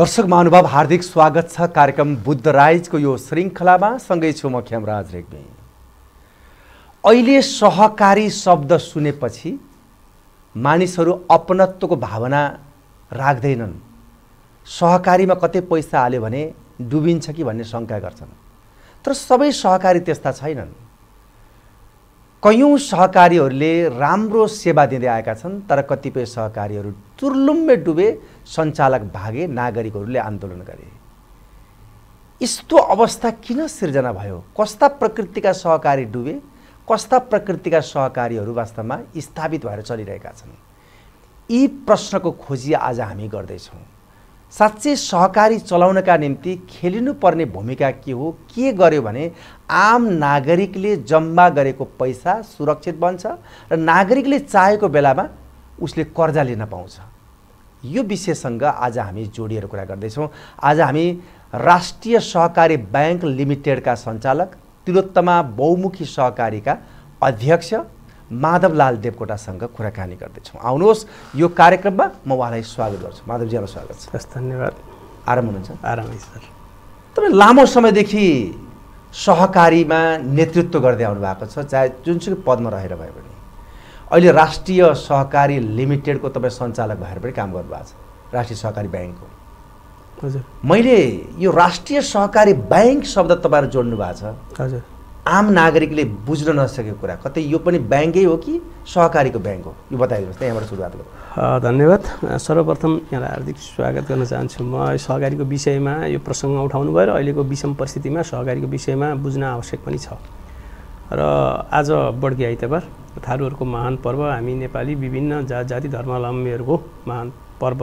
दर्शक महानुभाव हार्दिक स्वागत छ कार्यक्रम बुद्ध राइजको यो श्रृङ्खलामा। सँगै छु म खेमराज रेग्मी। अहिले सहकारी शब्द सुनेपछि मानिसहरू अपनत्वको भावना राख्दैनन्, सहकारीमा कतै पैसा हाल्यो भने डुबिन्छ कि भन्ने शंका गर्छन्। तर सबै सहकारी त्यस्ता छैनन्। कयौं सहकारीहरूले राम्रो सेवा दिँदै आएका छन्, तर कतिपय सहकारीहरू चुर्लुम्मे डुबे, सञ्चालक भागे, नागरिकहरूले आन्दोलन गरे। यस्तो अवस्था किन सिर्जना भयो? कस्ता प्रकृतिका सहकारी डुबे, कस्ता प्रकृतिका सहकारीहरू वास्तवमा स्थापित भएर चलिरहेका छन्? यी प्रश्नको खोजी आज हामी गर्दैछौँ। साच्चै सहकारी चलाउनका निम्ति खेलिनुपर्ने भूमिका के हो? के गर्यो भने आम नागरिकले जम्मा गरेको पैसा सुरक्षित बन्छ र नागरिकले चाहेको बेलामा उसले कर्जा लिन पाउँछ। यो विषयसँग आज हामी जोडिएर कुरा गर्दैछौँ। आज हामी राष्ट्रिय सहकारी बैंक लिमिटेडका सञ्चालक तिलोत्तमा बहुमुखी सहकारीका अध्यक्ष माधबलाल देवकोटासँग कुराकानी गर्दैछौँ। आउनुहोस् यो कार्यक्रममा, म उहाँलाई स्वागत गर्छु। माधवजीलाई स्वागत छ। धन्यवाद। आराम हुनुहुन्छ? आरामै सर। तपाईँ लामो समयदेखि सहकारीमा नेतृत्व गर्दै आउनु भएको छ, चाहे जुनसुकै पदमा रहेर भए पनि। अहिले राष्ट्रिय सहकारी लिमिटेडको तपाईँ सञ्चालक भएर पनि काम गर्नुभएको छ, राष्ट्रिय सहकारी ब्याङ्कको। हजुर। मैले यो राष्ट्रिय सहकारी ब्याङ्क शब्द तपाईँहरू जोड्नु भएको छ। हजुर। आम नागरिकले बुझ्न नसकेको कुरा, कतै यो पनि ब्याङ्कै हो कि सहकारीको ब्याङ्क हो, यो बताइदिनुहोस् न। यहाँबाट सुरुवात गरौँ। धन्यवाद। सर्वप्रथम यहाँलाई हार्दिक स्वागत गर्न चाहन्छु। म सहकारीको विषयमा यो प्रसङ्ग उठाउनु भयो र अहिलेको विषम परिस्थितिमा सहकारीको विषयमा बुझ्न आवश्यक पनि छ। र आज बड्के आइतबार थारूहरूको महान पर्व, हामी नेपाली विभिन्न जाति धर्मावलम्बीहरूको महान पर्व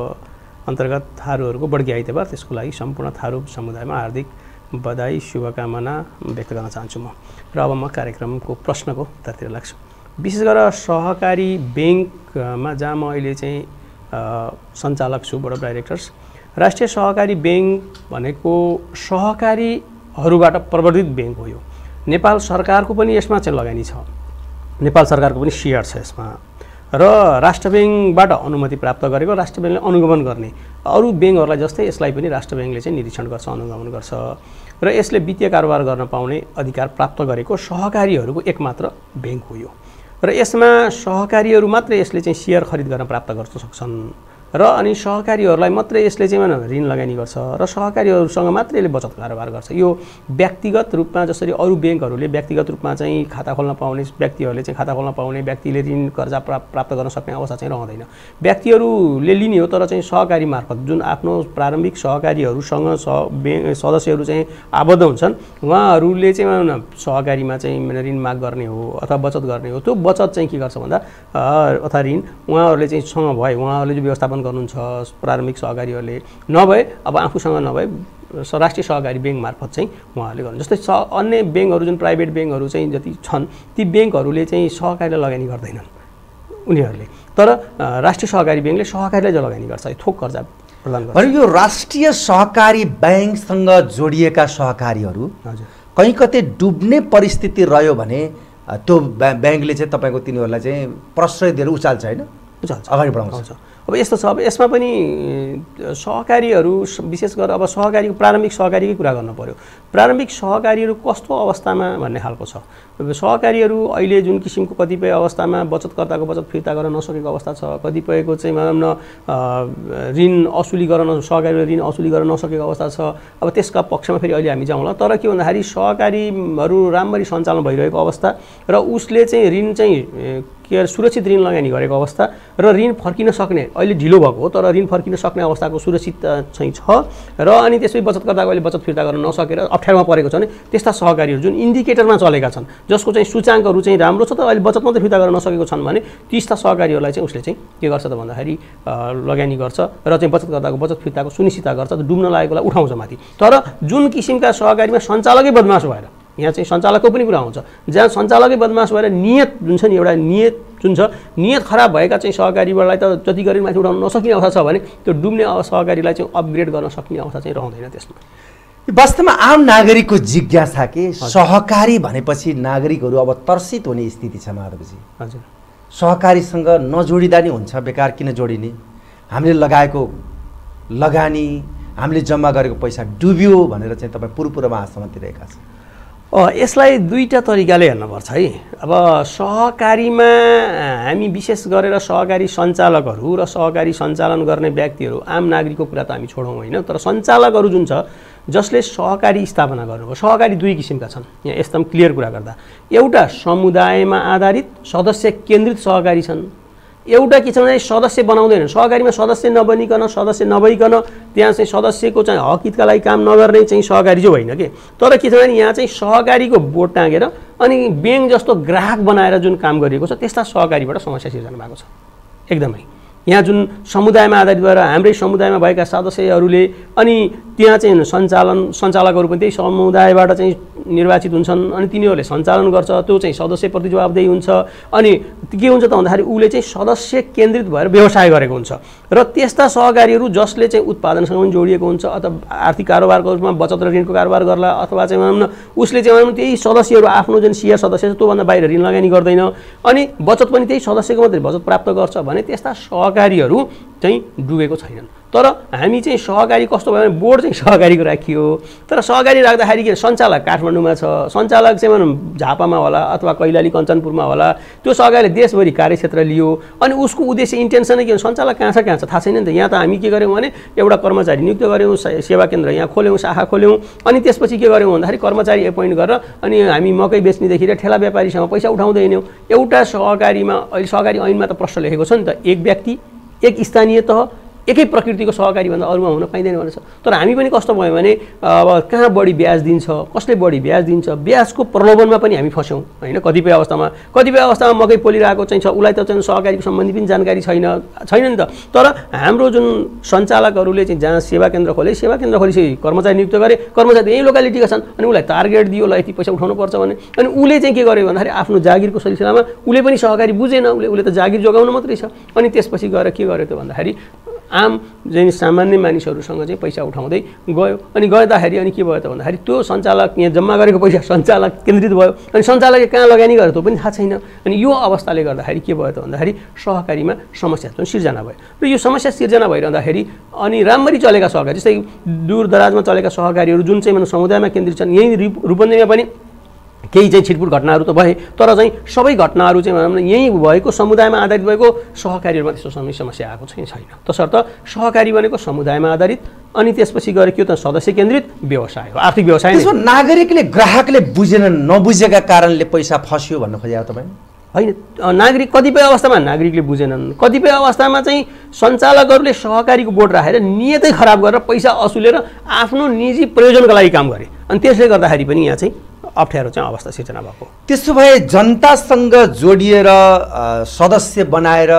अन्तर्गत थारूहरूको बड्के आइतबार, त्यसको लागि सम्पूर्ण थारू समुदायमा हार्दिक बधाई शुभकामना व्यक्त गर्न चाहन्छु म। र अब म कार्यक्रमको प्रश्नको उत्तरतिर लाग्छु। विशेष गरेर सहकारी ब्याङ्कमा जहाँ म अहिले चाहिँ सञ्चालक छु, बोर्ड अफ डाइरेक्टर्स। राष्ट्रिय सहकारी ब्याङ्क भनेको सहकारीहरूबाट प्रवर्धित ब्याङ्क हो। यो नेपाल सरकारको पनि यसमा चाहिँ लगानी छ, नेपाल सरकारको पनि सेयर छ यसमा। र राष्ट्र ब्याङ्कबाट अनुमति प्राप्त गरेको, राष्ट्र ब्याङ्कले अनुगमन गर्ने, अरू ब्याङ्कहरूलाई जस्तै यसलाई पनि राष्ट्र ब्याङ्कले चाहिँ निरीक्षण गर्छ, अनुगमन गर्छ र यसले वित्तीय कारोबार गर्न पाउने अधिकार प्राप्त गरेको सहकारीहरूको एकमात्र ब्याङ्क हो यो। र यसमा सहकारीहरू मात्रै यसले चाहिँ सेयर खरिद गर्न प्राप्त गर्न सक्छन् र अनि सहकारीहरूलाई मात्रै यसले चाहिँ ऋण लगानी गर्छ र सहकारीहरूसँग मात्रै यसले बचत कारोबार गर्छ। यो व्यक्तिगत रूपमा जसरी अरू ब्याङ्कहरूले व्यक्तिगत रूपमा चाहिँ खाता खोल्न पाउने, व्यक्तिहरूले चाहिँ खाता खोल्न पाउने, व्यक्तिले ऋण कर्जा प्राप्त गर्न सक्ने अवस्था चाहिँ रहँदैन। व्यक्तिहरूले लिने हो, तर चाहिँ सहकारी मार्फत जुन आफ्नो प्रारम्भिक सहकारीहरूसँग सदस्यहरू चाहिँ आबद्ध हुन्छन्, उहाँहरूले चाहिँ सहकारीमा चाहिँ ऋण माग गर्ने हो अथवा बचत गर्ने हो। त्यो बचत चाहिँ के गर्छ भन्दा अथवा ऋण उहाँहरूले चाहिँ सँग भए, उहाँहरूले जो व्यवस्थापन गर्नुहुन्छ प्रारम्भिक सहकारीहरूले, नभए अब आफूसँग नभए राष्ट्रिय सहकारी ब्याङ्क मार्फत चाहिँ उहाँहरूले गर्नु। जस्तै अन्य ब्याङ्कहरू जुन प्राइभेट ब्याङ्कहरू चाहिँ जति छन्, ती ब्याङ्कहरूले चाहिँ सहकारीलाई लगानी गर्दैनन् उनीहरूले, तर राष्ट्रिय सहकारी ब्याङ्कले सहकारीलाई जो लगानी गर्छ, थोक कर्जा प्रदान गर्छ। यो राष्ट्रिय सहकारी ब्याङ्कसँग जोडिएका सहकारीहरू कहीँ कतै डुब्ने परिस्थिति रह्यो भने त्यो ब्याङ्कले चाहिँ तपाईँको तिनीहरूलाई चाहिँ प्रश्रय दिएर उचाल्छ, होइन? उचाल्छ, अगाडि बढाउँछ। अब यस्तो छ, अब यसमा पनि सहकारीहरू विशेष गरेर अब सहकारी प्रारम्भिक सहकारीकै कुरा गर्नु पऱ्यो। प्रारम्भिक सहकारीहरू कस्तो अवस्थामा भन्ने खालको छ। सहकारीहरू अहिले जुन किसिमको कतिपय अवस्थामा बचतकर्ताको बचत फिर्ता गर्न नसकेको अवस्था छ, कतिपयको चाहिँ ऋण असुली गर्न सहकारीले ऋण असुली गर्न नसकेको अवस्था छ। अब त्यसका पक्षमा फेरि अहिले हामी जाउँला। तर के भन्दाखेरि सहकारीहरू राम्ररी सञ्चालन भइरहेको अवस्था र उसले चाहिँ ऋण चाहिँ के सुरक्षित ऋण लगानी गरेको अवस्था र ऋण फर्किन सक्ने, अहिले ढिलो भएको हो तर ऋण फर्किन सक्ने अवस्थाको सुरक्षित चाहिँ छ। र अनि त्यसपछि बचतकर्ताको अहिले बचत फिर्ता गर्न नसकेर अप्ठ्यारोमा परेको छ भने त्यस्ता सहकारीहरू जुन इन्डिकेटरमा चलेका छन्, जसको चाहिँ सूचाङ्कहरू चाहिँ राम्रो छ तर अहिले बचत मात्रै फिर्ता गर्न नसकेको छन् भने त्यस्ता सहकारीहरूलाई चाहिँ उसले चाहिँ के गर्छ त भन्दाखेरि लगानी गर्छ र चाहिँ बचतकर्ताको बचत फिर्ताको सुनिश्चित गर्छ, डुब्न लागेकोलाई उठाउँछ माथि। तर जुन किसिमका सहकारीमा सञ्चालकै बदमास भएर, यहाँ चाहिँ सञ्चालकको पनि कुरा आउँछ, जहाँ सञ्चालकै बदमास भएर नियत जुन छ नि, एउटा नियत जुन छ, नियत खराब भएका चाहिँ सहकारीहरूलाई त जति गरी माथि उठाउन नसक्ने अवस्था छ भने त्यो डुब्ने सहकारीलाई चाहिँ अपग्रेड गर्न सक्ने अवस्था चाहिँ रहँदैन। त्यसमा वास्तवमा आम नागरिकको जिज्ञासा के सहकारी भनेपछि नागरिकहरू अब तर्सित हुने स्थिति छ। माधवजी, हजुर, सहकारीसँग नजोडिँदा नि हुन्छ, बेकार किन जोडिने? हामीले लगाएको लगानी हामीले जम्मा गरेको पैसा डुब्यो भनेर चाहिँ तपाईं पुरपुरमा आसमतिरहेका छ। यसलाई दुईटा तरिकाले हेर्नुपर्छ है। अब सहकारीमा हामी विशेष गरेर सहकारी सञ्चालकहरू र सहकारी सञ्चालन गर्ने व्यक्तिहरू आम नागरिकको कुरा त हामी छोडौँ हैन, तर सञ्चालकहरू जुन छ जसले सहकारी स्थापना गर्नुभयो, सहकारी दुई किसिमका छन् यहाँ एकदम क्लियर कुरा गर्दा। एउटा समुदायमा आधारित सदस्य केन्द्रित सहकारी छन्, एउटा के छ भने सदस्य बनाउँदैन, सहकारीमा सदस्य नबनिकन त्यहाँ चाहिँ सदस्यको चाहिँ हक हितका लागि काम नगर्ने चाहिँ सहकारी जो होइन के। तर के छ भने यहाँ चाहिँ सहकारीको बोर्ड टाँगेर अनि ब्याङ्क जस्तो ग्राहक बनाएर जुन काम गरिएको छ त्यस्ता सहकारीबाट समस्या सिर्जना भएको छ एकदमै। यहाँ जुन समुदायमा आधारित भएर हाम्रै समुदायमा भएका सदस्यहरूले अनि त्यहाँ चाहिँ सञ्चालकहरू पनि त्यही समुदायबाट चाहिँ निर्वाचित हुन्छन् अनि तिनीहरूले सञ्चालन गर्छ, त्यो चाहिँ सदस्यप्रति जवाबदेही हुन्छ। अनि के हुन्छ त भन्दाखेरि उले चाहिँ सदस्य केन्द्रित भएर व्यवसाय गरेको हुन्छ र त्यस्ता सहकारीहरू जसले चाहिँ उत्पादनसँग पनि जोडिएको हुन्छ अथवा आर्थिक कारोबारको रूपमा बचत र ऋणको कारोबार गर्ला अथवा चाहिँ भनौँ न उसले चाहिँ भनौँ त्यही सदस्यहरू आफ्नो जुन सियर सदस्य छ त्योभन्दा बाहिर ऋण लगानी गर्दैन अनि बचत पनि त्यही सदस्यको मात्रै बचत प्राप्त गर्छ भने त्यस्ता सहकारीहरू चाहिँ डुबेको छैनन्। तर हामी चाहिँ सहकारी कस्तो भयो भने बोर्ड चाहिँ सहकारीको राखियो, तर सहकारी राख्दाखेरि के सञ्चालक काठमाडौँमा छ, सञ्चालक चाहिँ भनौँ झापामा होला अथवा कैलाली कञ्चनपुरमा होला, त्यो सहकारीले देशभरि कार्यक्षेत्र लियो अनि उसको उद्देश्य इन्टेन्सन के हो, सञ्चालक कहाँ छ थाहा छैन नि त। यहाँ त हामी के गर्यौँ भने एउटा कर्मचारी नियुक्त गऱ्यौँ, सेवा केन्द्र यहाँ खोल्यौँ, शाखा खोल्यौँ अनि त्यसपछि के गर्यौँ भन्दाखेरि कर्मचारी एपोइन्ट गरेर अनि हामी मकै बेच्नेदेखि र ठेला व्यापारीसँग पैसा उठाउँदैनौँ। एउटा सहकारीमा अहिले सहकारी ऐनमा त प्रश्न लेखेको छ नि त, एक व्यक्ति एक स्थानीय तह एकै प्रकृतिको सहकारी भन्दा अरूमा हुन पाइँदैन भनेर छ। तर हामी पनि कस्तो भयो भने अब कहाँ बढी ब्याज दिन्छ, कसले बढी ब्याज दिन्छ, ब्याजको प्रलोभनमा पनि हामी फस्यौँ हैन। कतिपय अवस्थामा मकै पोलिरहेको चाहिँ छ, उसलाई त चाहिँ सहकारीको सम्बन्धी पनि जानकारी छैन नि त। तर हाम्रो जुन सञ्चालकहरूले चाहिँ जहाँ सेवा केन्द्र खोलिसके कर्मचारी नियुक्त गरे, कर्मचारी यही लोकालिटीका छन् अनि उसलाई टार्गेट दियो ल यति पैसा उठाउनुपर्छ भने अनि उसले चाहिँ के गर्यो भन्दाखेरि आफ्नो जागिरको सिलसिलामा उसले पनि सहकारी बुझेन, उसले त जागिर जोगाउनु मात्रै छ अनि त्यसपछि गएर के गर्यो त भन्दाखेरि आम जैन सामान्य मानिसहरुसँग चाहिँ पैसा उठाउँदै गयो अनि गएदाखेरि अनि के भयो त भन्दाखेरि त्यो सञ्चालक यहाँ जम्मा गरेको पैसा सञ्चालक केन्द्रित भयो अनि सञ्चालकले कहाँ लगानी गर्यो त्यो पनि थाहा छैन। अनि यो अवस्थाले गर्दाखेरि के भयो त भन्दाखेरि सहकारीमा समस्या चाहिँ सिर्जना भयो र यो समस्या सिर्जना भइरहँदाखेरि अनि राम्ररी चलेका सहकारी जस्तै दूरदराजमा चलेका सहकारीहरू जुन चाहिँ मानिस समुदायमा केन्द्रित छन्, यही रूपन्देहीमा पनि केही चाहिँ छिटपुट घटनाहरू त भए तर चाहिँ सबै घटनाहरू चाहिँ भनौँ न यहीँ भएको समुदायमा आधारित भएको सहकारीहरूमा त्यस्तो समस्या आएको छैन। तसर्थ सहकारी भनेको समुदायमा आधारित अनि त्यसपछि गएर के हो त सदस्य केन्द्रित व्यवसाय हो, आर्थिक व्यवसाय। त्यसमा नागरिकले ग्राहकले नबुझेका कारणले पैसा फस्यो भन्न खोजेको तपाईँ हैन। नागरिक कतिपय अवस्थामा नागरिकले बुझेनन्, कतिपय अवस्थामा चाहिँ सञ्चालकहरूले सहकारीको बोर्ड राखेर नियतै खराब गरेर पैसा असुलेर आफ्नो निजी प्रयोजनका लागि काम गरे अनि त्यसले गर्दाखेरि पनि यहाँ चाहिँ अप्ठ्यारो चाहिँ अवस्था सिर्जना भएको। त्यसो भए जनतासँग जोडिएर सदस्य बनाएर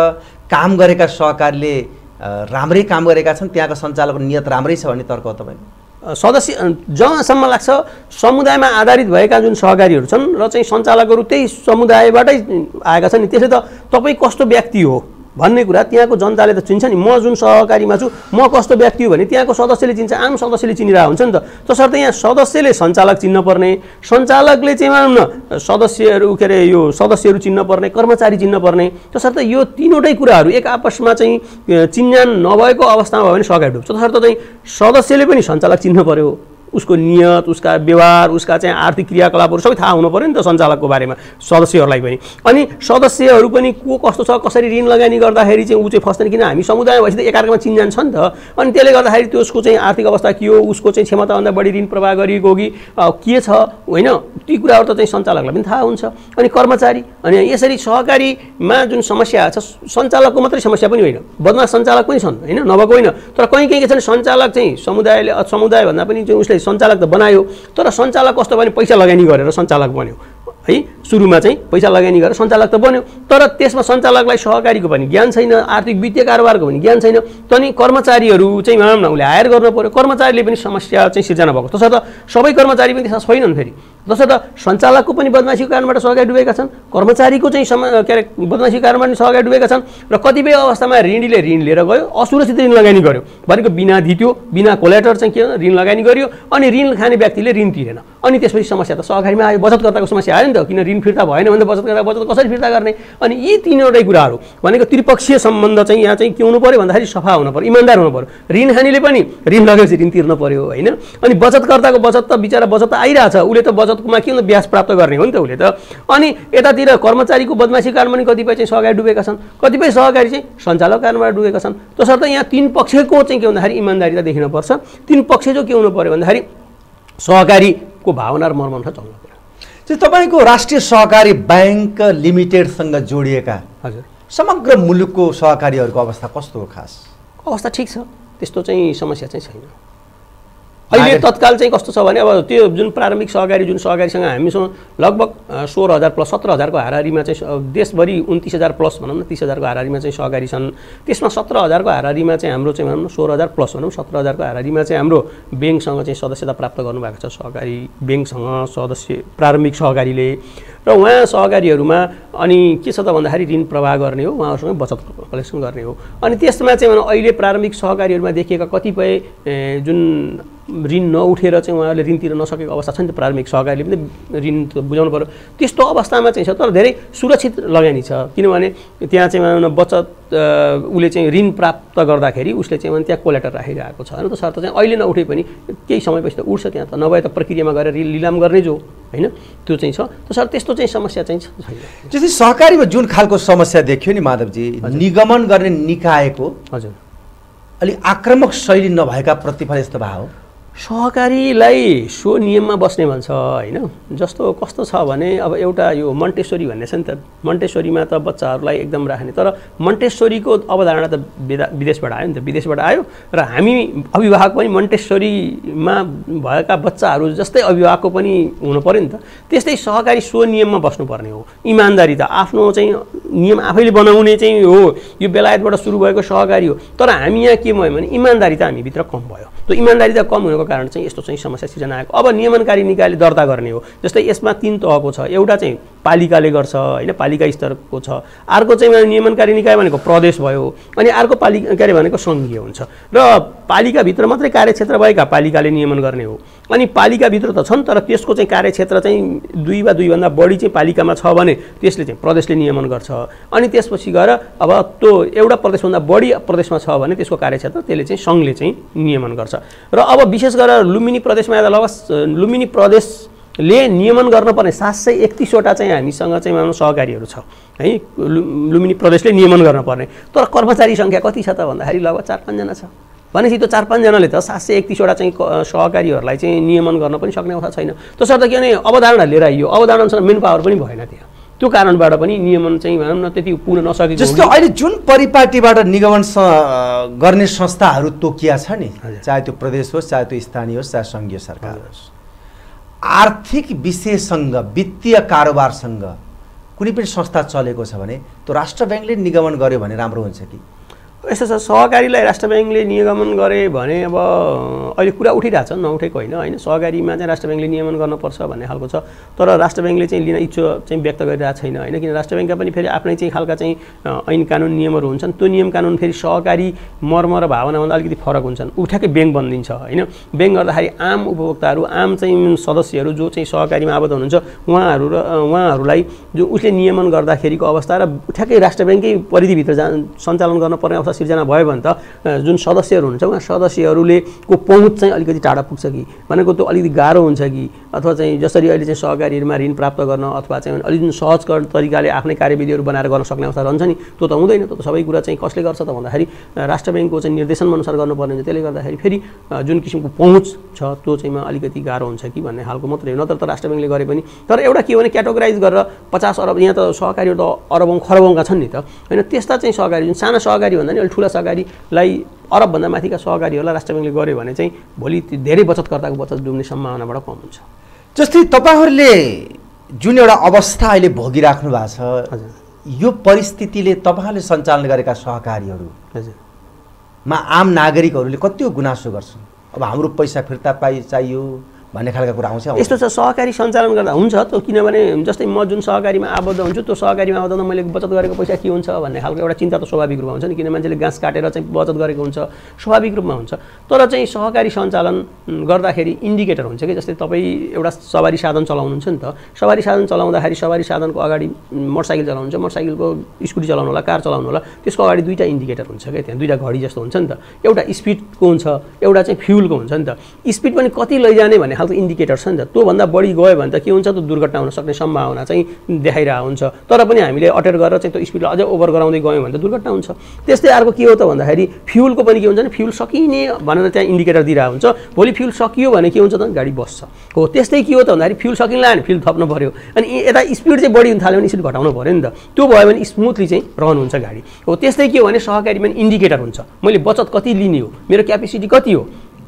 काम गरेका सहकारीले राम्रै काम गरेका छन्, त्यहाँका सञ्चालकको नियत राम्रै छ भन्ने तर्क हो तपाईँ? सदस्य जहाँसम्म लाग्छ समुदायमा आधारित भएका जुन सहकारीहरू छन् र चाहिँ सञ्चालकहरू त्यही समुदायबाटै आएका छन् नि, त्यसै त तपाईँ कस्तो व्यक्ति हो भन्ने कुरा त्यहाँको जनताले त चिन्छ नि। म जुन सहकारीमा छु म कस्तो व्यक्ति हो भने त्यहाँको सदस्यले चिन्छ, आम सदस्यले चिनिरहेको हुन्छ नि त। तसर्थ यहाँ सदस्यले सञ्चालक चिन्नपर्ने, सञ्चालकले चाहिँ भनौँ न सदस्यहरू के अरे यो सदस्यहरू चिन्नपर्ने, कर्मचारी चिन्नपर्ने। तसर्थ यो तिनवटै कुराहरू एक आपसमा चाहिँ चिन्जान नभएको अवस्थामा भयो भने सहकारी डुब्छ। तसर्थ चाहिँ सदस्यले पनि सञ्चालक चिन्न पर्यो, उसको नियत, उसका व्यवहार, उसका चाहिँ आर्थिक क्रियाकलापहरू सबै थाहा हुनु पर्यो नि त सञ्चालकको बारेमा सदस्यहरूलाई पनि। अनि सदस्यहरू पनि को कस्तो छ, कसरी ऋण लगानी गर्दाखेरि चाहिँ ऊ चाहिँ फस्दैन, किन हामी समुदाय भएपछि त एकाअर्कामा चिन्जान छ नि त। अनि त्यसले गर्दाखेरि त्यसको चाहिँ आर्थिक अवस्था के हो, उसको चाहिँ क्षमताभन्दा बढी ऋण प्रवाह गरिएको हो कि के छ होइन, ती कुराहरू त चाहिँ सञ्चालकलाई पनि थाहा हुन्छ अनि कर्मचारी। अनि यसरी सहकारीमा जुन समस्या छ सञ्चालकको मात्रै समस्या पनि होइन, बदमास सञ्चालक पनि छन् होइन, नभएको होइन। तर कहीँ कहीँ के छन् सञ्चालक चाहिँ समुदायले समुदायभन्दा पनि चाहिँ उसले सञ्चालक त बनायो तर सञ्चालक कस्तो भने पैसा लगानी गरेर सञ्चालक बन्यो है, सुरुमा चाहिँ पैसा लगानी गरेर सञ्चालक त बन्यो तर त्यसमा सञ्चालकलाई सहकारीको पनि ज्ञान छैन, आर्थिक वित्तीय कारोबारको पनि ज्ञान छैन। तनी कर्मचारीहरू चाहिँ भनौँ न उसले हायर गर्नु पर्यो, कर्मचारीले पनि समस्या चाहिँ सिर्जना भएको। तसर्थ सबै कर्मचारी पनि त्यसमा छैनन् फेरि। तसर्थ सञ्चालकको पनि बदमासीको कारणबाट सहकारी डुबेका छन्, कर्मचारीको चाहिँ के अरे बदमासीको कारणबाट सहकारी डुबेका छन् र कतिपय अवस्थामा ऋणीले ऋण लिएर गयो, असुरक्षित ऋण लगानी गर्यो भनेको बिना धित्यो बिना कोलेटर चाहिँ के ऋण लगानी गर्यो अनि ऋण खाने व्यक्तिले ऋण तिरेन अनि त्यसपछि समस्या त सहकारीमा आयो, बचतकर्ताको समस्या आयो नि त। किन ऋण ऋण फिर्ता भएन भने बचत कसरी फिर्ता गर्ने। अनि यी तीनवटै कुराहरु भनेको त्रिपक्षीय सम्बन्ध चाहिँ यहाँ चाहिँ के हुनु पर्यो भन्दाखेरि सफा हुनु पर्यो, इमानदार हुनु पर्यो। ऋण खानेले पनि ऋण लगेपछि ऋण तिर्न पर्यो हैन। अनि बचतकर्ताको बचत त बिचारा बचत आइराछ, उले त बचतमा के ब्याज प्राप्त गर्ने हो नि त उले त। अनि यतातिर कर्मचारीको बदमासी कारण पनि कतिपय चाहिँ सहकारी डुबेका छन्, कतिपय सहकारी चाहिँ सञ्चालक कारणबाट डुबेका छन्। त्यसर्थ यहाँ तीन पक्षको चाहिँ के भन्दाखेरि इमानदारीता देखिन पर्छ। तीन पक्ष जो के हुनु पर्यो भन्दाखेरि सहकारी को भावना र मर्मन्थ चल्नु पर्यो। तपाईको राष्ट्रिय सहकारी बैंक लिमिटेडसँग जोडिएका हजुर समग्र मुलुकको सहकारीहरुको अवस्था कस्तो हो? खास अवस्था ठीक छ, त्यस्तो चाहिँ समस्या चाहिँ छैन। अहिले तत्काल चाहिँ कस्तो छ भने अब त्यो जुन प्रारम्भिक सहकारी जुन सहकारीसँग हामीसँग लगभग 16000 प्लस 17000 को हाराहारीमा चाहिँ देशभरि 29000 प्लस भनौँ न 30000 को हाराहारीमा चाहिँ सहकारी छन्। त्यसमा 17000 को हाराहारीमा चाहिँ हाम्रो चाहिँ भनौँ न 16000 प्लस भनौँ 17000 को हाराहारीमा चाहिँ हाम्रो बैंकसँग चाहिँ सदस्यता प्राप्त गर्नुभएको छ। सहकारी बैंकसँग सदस्य प्रारम्भिक सहकारीले र उहाँ सहकारीहरूमा अनि के छ त भन्दाखेरि ऋण प्रवाह गर्ने हो, उहाँहरूसँग बचत कलेक्सन गर्ने हो। अनि त्यसमा चाहिँ भनौँ अहिले प्रारम्भिक सहकारीहरूमा देखिएका कतिपय जुन ऋण नउठेर चाहिँ उहाँहरूले ऋण तिर्न नसकेको अवस्था छ नि त। प्रारम्भिक सहकारीले पनि ऋण त बुझाउनु पर्यो, त्यस्तो अवस्थामा चाहिँ छ। तर धेरै सुरक्षित लगानी छ, किनभने त्यहाँ चाहिँ बचत उले चाहिँ ऋण प्राप्त गर्दाखेरि उसले चाहिँ त्यहाँ कोलेटर राखेर आएको छ होइन। तसर्थ चाहिँ अहिले नउठे पनि केही समयपछि त उठ्छ त्यहाँ त, नभए त प्रक्रियामा गएर ऋण लिलाम गर्ने जो होइन त्यो चाहिँ छ। तसर्थ त्यस्तो चाहिँ समस्या चाहिँ छैन। जस्तै सहकारीमा जुन खालको समस्या देखियो नि माधवजी, निगमन गर्ने निकायको हजुर अलि आक्रामक शैली नभएका प्रतिफल यस्तो भए हो। सहकारीलाई सो नियममा बस्ने भन्छ हैन। जस्तो कस्तो छ भने अब एउटा यो मन्टेश्वरी भन्ने छ नि त, मन्टेश्वरीमा त बच्चाहरूलाई एकदम राख्ने, तर मन्टेश्वरीको अवधारणा त विदेशबाट आयो नि त, विदेशबाट आयो र हामी अभिभावक पनि मन्टेश्वरीमा भएका बच्चाहरू जस्तै अभिभावकको पनि हुनु पर्यो नि त। त्यस्तै सहकारी सो नियममा बस्नुपर्ने हो। इमान्दारी त आफ्नो चाहिँ नियम आफैले बनाउने चाहिँ हो, यो बेलायतबाट सुरु भएको सहकारी हो। तर हामी यहाँ के भयो भने इमान्दारी त हामीभित्र कम भयो। त्यो इमान्दारी त कम हुनुको कारण चाहिँ यस्तो चाहिँ समस्या सिर्जना आएको। अब नियमनकारी निकायले दर्ता गर्ने हो, जस्तै यसमा तीन तहको छ। एउटा चाहिँ पालिकाले गर्छ हैन, पालिका स्तरको छ। अर्को चाहिँ नियमनकारी निकाय भनेको प्रदेश भयो, अनि अर्को पालिकाले भनेको सङ्घीय हुन्छ। र पालिकाभित्र मात्रै कार्यक्षेत्र भएका पालिकाले नियमन गर्ने हो। अनि पालिकाभित्र त छन् तर त्यसको चाहिँ कार्यक्षेत्र चाहिँ दुई वा दुईभन्दा बढी चाहिँ पालिकामा छ भने त्यसले चाहिँ प्रदेशले नियमन गर्छ। अनि त्यसपछि गएर अब त्यो एउटा प्रदेशभन्दा बढी प्रदेशमा छ भने त्यसको कार्यक्षेत्र त्यसले चाहिँ सङ्घले चाहिँ नियमन गर्छ। र अब विशेष गरेर लुम्बिनी प्रदेशमा आएर लुम्बिनी प्रदेशले नियमन गर्नुपर्ने 731 वटा चाहिँ हामीसँग चाहिँ सहकारीहरू छ है। लुम्बिनी प्रदेशले नियमन गर्नुपर्ने, तर कर्मचारी सङ्ख्या कति छ त भन्दाखेरि लगभग 4-5 जना छ। भनेपछि त्यो 4-5 जनाले त 731 वटा चाहिँ सहकारीहरूलाई चाहिँ नियमन गर्न पनि सक्ने अवस्था छैन। तसर्थ किनभने अवधारणा लिएर आइयो, अवधारणाअनुसार मेन पावर पनि भएन त्यहाँ, त्यो कारणबाट पनि नियमन चाहिँ भनौँ न त्यति पुग्न नसकेको। जस्तो अहिले जुन परिपाटीबाट निगमन गर्ने संस्थाहरू तोकिया छ नि, चाहे त्यो प्रदेश होस् चाहे त्यो स्थानीय होस् चाहे सङ्घीय सरकार होस्, आर्थिक विषयसँग वित्तीय कारोबारसँग कुनै पनि संस्था चलेको छ भने त्यो राष्ट्र ब्याङ्कले निगमन गर्यो भने राम्रो हुन्छ कि? यस्तो छ, सहकारीलाई राष्ट्र ब्याङ्कले निगमन गरे भने अब अहिले कुरा उठिरहेछ, नउठेको होइन। सहकारीमा चाहिँ राष्ट्र ब्याङ्कले नियमन गर्नुपर्छ भन्ने खालको छ, तर राष्ट्र ब्याङ्कले चाहिँ लिन इच्छा चाहिँ व्यक्त गरिरहेको छैन होइन। किन राष्ट्र ब्याङ्कका पनि फेरि आफ्नै चाहिँ खालका चाहिँ ऐन कानुन नियमहरू हुन्छन्। त्यो नियम कानुन फेरि सहकारी मर्म र भावनाभन्दा अलिकति फरक हुन्छन्। उठाकै ब्याङ्क बनिन्छ होइन। ब्याङ्क गर्दाखेरि आम उपभोक्ताहरू आम चाहिँ सदस्यहरू जो चाहिँ सहकारीमा आबद्ध हुनुहुन्छ उहाँहरूलाई जो उसले नियमन गर्दाखेरिको अवस्था र उठाकै राष्ट्र ब्याङ्ककै परिधिभित्र सञ्चालन गर्नुपर्ने अवस्था सिर्जना भयो भने त जुन सदस्यहरू हुनुहुन्छ उहाँ सदस्यहरूले को पहुँच चाहिँ अलिकति टाढा पुग्छ कि भनेको त्यो अलिकति गाह्रो हुन्छ कि, अथवा चाहिँ जसरी अहिले चाहिँ सहकारीहरूमा ऋण प्राप्त गर्न अथवा चाहिँ अलिकति सहज तरिकाले आफ्नै कार्यविधिहरू बनाएर गर्न सक्ने अवस्था रहन्छ नि, त्यो त हुँदैन। त्यो त सबै कुरा चाहिँ कसले गर्छ त भन्दाखेरि राष्ट्र ब्याङ्कको चाहिँ निर्देशन अनुसार गर्नुपर्ने हुन्छ। त्यसले गर्दाखेरि फेरि जुन किसिमको पहुँच छ त्यो चाहिँ अलिकति गाह्रो हुन्छ कि भन्ने खालको मात्रै हो, नत्र त राष्ट्र ब्याङ्कले गरे पनि। तर एउटा के हो भने क्याटेगोराइज गरेर 50 अरब यहाँ त सहकारीहरू त अरबौँ खरबौँका छन् नि त होइन। त्यस्ता चाहिँ सहकारी जुन साना सहकारी भन्दा अलि ठुला सहकारीलाई अरबभन्दा माथिका सहकारीहरूलाई राष्ट्र ब्याङ्कले गर्यो भने चाहिँ भोलि धेरै बचतकर्ताको बचत डुब्ने सम्भावनाबाट कम हुन्छ। जस्तै तपाईँहरूले जुन एउटा अवस्था अहिले भोगिराख्नु भएको छ, यो परिस्थितिले तपाईँहरूले सञ्चालन गरेका सहकारीहरूमा आम नागरिकहरूले कति गुनासो गर्छन्? अब हाम्रो पैसा फिर्ता चाहियो, भन्ने खालको कुरा आउँछ। यस्तो छ सहकारी सञ्चालन गर्दा हुन्छ त्यो, किनभने जस्तै म जुन सहकारीमा आबद्ध हुन्छु त्यो सहकारीमा आबद्ध मैले बचत गरेको पैसा के हुन्छ भन्ने खालको एउटा चिन्ता त स्वाभाविक रूपमा हुन्छ नि, किन मान्छेले गाँस काटेर चाहिँ बचत गरेको हुन्छ स्वाभाविक रूपमा हुन्छ। तर चाहिँ सहकारी सञ्चालन गर्दाखेरि इन्डिकेटर हुन्छ कि जस्तै तपाईँ एउटा सवारी साधन चलाउनुहुन्छ नि त, सवारी साधन चलाउँदाखेरि सवारी साधनको अगाडि मोटरसाइकल चलाउनुहुन्छ, मोटरसाइकलको स्कुटी चलाउनु होला, कार चलाउनु होला, त्यसको अगाडि दुईवटा इन्डिकेटर हुन्छ क्या, त्यहाँ दुईवटा घडी जस्तो हुन्छ नि त, एउटा स्पिडको हुन्छ एउटा चाहिँ फ्युलको हुन्छ नि त। स्पिड पनि कति लैजाने भन्ने खालको इन्डिकेटर छ नि त, त्योभन्दा बढी गयो भने त के हुन्छ त्यो दुर्घटना हुन सक्ने सम्भावना चाहिँ देखाइरहेको हुन्छ। तर पनि हामीले अटेर गरेर चाहिँ त्यो स्पिडलाई अझै ओभर गराउँदै गयौँ भने त दुर्घटना हुन्छ। त्यस्तै अर्को के हो त भन्दाखेरि फ्युलको पनि के हुन्छ भने फ्युल सकिने भनेर त्यहाँ इन्डिकेटर दिइरहेको हुन्छ, भोलि फ्युल सकियो भने के हुन्छ त गाडी बस्छ हो। त्यस्तै के हो त भन्दाखेरि फ्युल सकिँला भने फ्युल थप्नु पऱ्यो, अनि यता स्पिड चाहिँ बढी हुन थाल्यो भने स्पिड घटाउनु पऱ्यो नि त, त्यो भयो भने स्मुथली चाहिँ रन हुन्छ गाडी हो। त्यस्तै के हो भने सहकारीमा इन्डिकेटर हुन्छ, मैले बचत कति लिने हो, मेरो क्यापेसिटी कति हो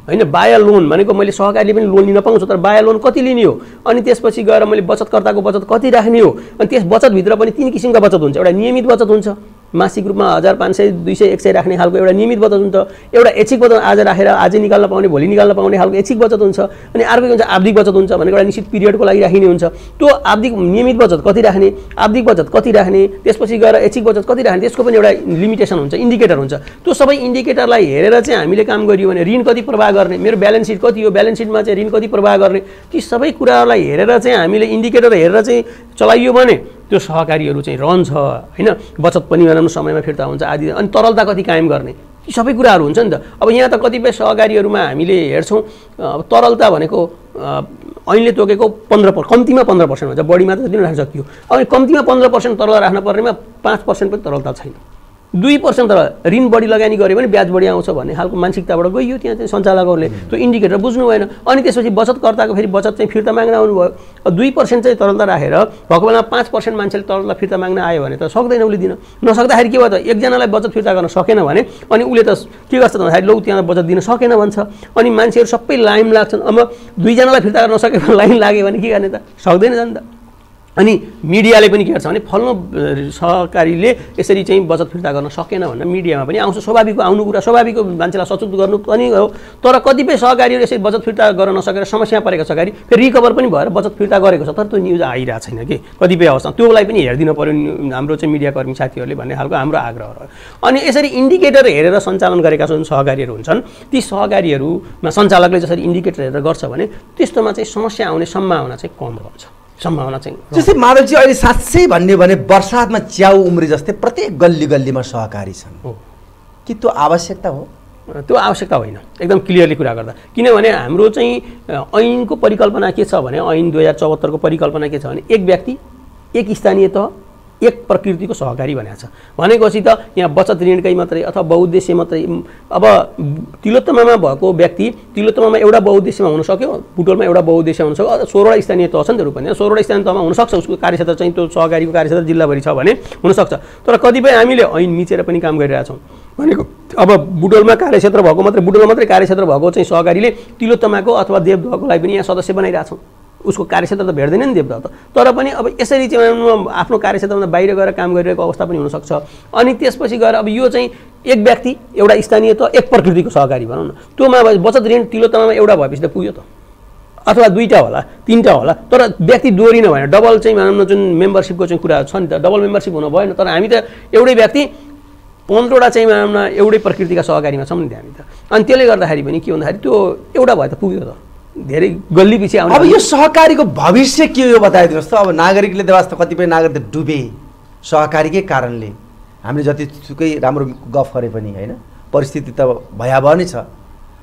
होइन, बाया लोन भनेको मैले सहकारीले पनि लोन लिन पाउँछु तर बाया लोन कति लिने हो, अनि त्यसपछि गएर मैले बचतकर्ताको बचत कति राख्ने हो। अनि त्यस बचतभित्र पनि तीन किसिमका बचत हुन्छ, एउटा नियमित बचत हुन्छ मासिक रूपमा 1500, 200, 100 राख्ने खालको एउटा नियमित बचत हुन्छ, एउटा ऐच्छिक बचत आज राखेर आज निकाल्न पाउने भोलि निकाल्न पाउने खालको ऐच्छिक बचत हुन्छ, अनि अर्को के हुन्छ आवधिक बचत हुन्छ भनेको एउटा निश्चित पिरियडको लागि राखिने हुन्छ। त्यो आवधिक नियमित बचत कति राख्ने, आवधिक बचत कति राख्ने, त्यसपछि गएर ऐच्छिक बचत कति राख्ने, त्यसको पनि एउटा लिमिटेसन हुन्छ, इन्डिकेटर हुन्छ। त्यो सबै इन्डिकेटरलाई हेरेर चाहिँ हामीले काम गरियो भने ऋण कति प्रवाह गर्ने, मेरो ब्यालेन्स सिट कति हो, ब्यालेन्स सिटमा चाहिँ ऋण कति प्रवाह गर्ने, ती सबै कुराहरूलाई हेरेर चाहिँ हामीले इन्डिकेटर हेरेर चाहिँ चलाइयो भने त्यो सहकारीहरू चाहिँ रहन्छ होइन। बचत पनि भनौँ समयमा फिर्ता हुन्छ आदि, अनि तरलता कति कायम गर्ने, यी सबै कुराहरू हुन्छ नि त। अब यहाँ त कतिपय सहकारीहरूमा हामीले हेर्छौँ तरलता भनेको ऐनले तोकेको 15%, कम्तीमा 15% हुन्छ, बढीमा त राख्न सकियो। अब कम्तीमा 15% तरलता राख्न पर्नेमा 5% पनि तरलता छैन, 2% तर ऋण बढी लगानी गऱ्यो भने ब्याज बढी आउँछ भन्ने खालको मानसिकताबाट गइयो त्यहाँ चाहिँ सञ्चालकहरूले, त्यो इन्डिकेटर बुझ्नु भएन। अनि त्यसपछि बचतकर्ताको फेरि बचत चाहिँ फिर्ता माग्न आउनुभयो, 2% चाहिँ तरलता राखेर भएको बेला 5% मान्छेले तरलता फिर्ता माग्न आयो भने त सक्दैन, उसले दिन नसक्दाखेरि के भयो त एकजनालाई बचत फिर्ता गर्न सकेन भने अनि उसले त के गर्छ भन्दाखेरि लौ त्यहाँ बचत दिन सकेन भन्छ, अनि मान्छेहरू सबै लाइन लाग्छन्। अब दुईजनालाई फिर्ता गर्न नसकेर लाइन लाग्यो भने के गर्ने त, सक्दैन नि त। अनि मिडियाले पनि के गर्छ भने फल्नु सहकारीले यसरी चाहिँ बचत फिर्ता गर्न सकेन भनेर मिडियामा पनि आउँछ, स्वाभाविक आउनु कुरा, स्वाभाविक मान्छेलाई सचेत गर्नु पनि हो। तर कतिपय सहकारीहरू यसरी बचत फिर्ता गर्न नसकेर समस्या परेको सहकारी फेरि रिकभर पनि भएर बचत फिर्ता गरेको छ, तर त्यो न्युज आइरहेको छैन कि कतिपय अवस्था, त्योलाई पनि हेरिदिनु पऱ्यो हाम्रो चाहिँ मिडियाकर्मी साथीहरूले भन्ने खालको हाम्रो आग्रह रह्यो। अनि यसरी इन्डिकेटर हेरेर सञ्चालन गरेका जुन सहकारीहरू हुन्छन् ती सहकारीहरूमा सञ्चालकले जसरी इन्डिकेटर हेरेर गर्छ भने त्यस्तोमा चाहिँ समस्या आउने सम्भावना चाहिँ कम रहन्छ, सम्भावना चाहिँ। जस्तै माधवजी अहिले 700 भन्ने भने बर्सातमा च्याउ उम्रे जस्तै प्रत्येक गल्ली गल्लीमा सहकारी छन् हो कि त्यो आवश्यकता हो? त्यो आवश्यकता होइन, एकदम क्लियरली कुरा गर्दा, किनभने हाम्रो चाहिँ ऐनको परिकल्पना के छ भने ऐन 2074 को परिकल्पना के छ भने एक व्यक्ति, एक स्थानीय तह, एक प्रकृतिको सहकारी भनेको छ। भनेपछि त यहाँ बचत ऋणकै मात्रै अथवा बहुउद्देश्य मात्रै, अब तिलोत्तमामा भएको व्यक्ति तिलोत्तमामा एउटा बहुउद्देश्यमा हुन सक्यो, बुटोलमा एउटा बहुउद्देश्य हुन सक्यो, 16 स्थानीय तह छन् त्यो पनि, 16 स्थानीय तहमा हुनसक्छ, उसको कार्यक्षेत्र चाहिँ त्यो सहकारीको कार्यक्षेत्र जिल्लाभरि छ भने हुनसक्छ। तर कतिपय हामीले ऐन मिचेर पनि काम गरिरहेछौँ भनेको, अब बुटोलमा कार्यक्षेत्र भएको मात्रै, बुटोलमा मात्रै कार्यक्षेत्र भएको चाहिँ सहकारीले तिलोत्तमाको अथवा देवदुवाको लागि पनि यहाँ सदस्य बनाइरहेछौँ, उसको कार्यक्षेत्र त भेट्दैन नि देवता त। तर पनि अब यसरी चाहिँ आफ्नो कार्यक्षेत्रमा बाहिर गएर काम गरिरहेको अवस्था पनि हुनसक्छ। अनि त्यसपछि गएर अब यो चाहिँ एक व्यक्ति, एउटा स्थानीय त, एक प्रकृतिको सहकारी भनौँ न, त्योमा बचत ऋण तिलोत्तमामा एउटा भएपछि त पुग्यो त, अथवा दुईवटा होला, तीनवटा होला, तर व्यक्ति दोहोरिन भएन, डबल चाहिँ भनौँ न जुन मेम्बरसिपको चाहिँ कुरा छ नि त, डबल मेम्बरसिप हुनु भएन। तर हामी त एउटै व्यक्ति 15वटा चाहिँ भनौँ न एउटै प्रकृतिका सहकारीमा छौँ नि त हामी त, अनि त्यसले गर्दाखेरि पनि के भन्दाखेरि त्यो एउटा भए त पुग्यो त, धेरै गल्ली पछि आउने। अब यो सहकारीको भविष्य के हो बताइदिनुहोस् त। अब नागरिकले त वास्तव कतिपय नागरिक त डुबे सहकारीकै कारणले, हामीले जतिसुकै राम्रो गफ गरे पनि होइन, परिस्थिति त भयावह नै छ।